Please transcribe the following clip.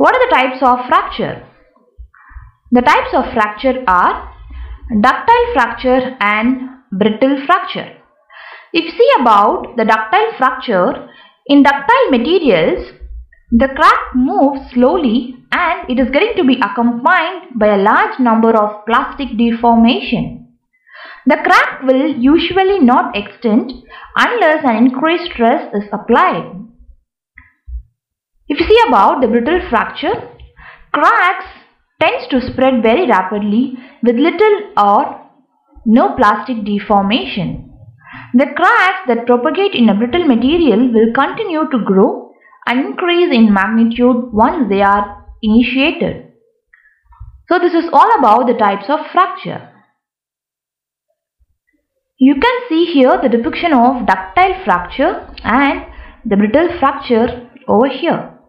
What are the types of fracture? The types of fracture are ductile fracture and brittle fracture. If you see about the ductile fracture, in ductile materials, the crack moves slowly and it is going to be accompanied by a large number of plastic deformation. The crack will usually not extend unless an increased stress is applied. If you see about the brittle fracture, cracks tends to spread very rapidly with little or no plastic deformation. The cracks that propagate in a brittle material will continue to grow and increase in magnitude once they are initiated. So this is all about the types of fracture. You can see here the depiction of ductile fracture and the brittle fracture over here.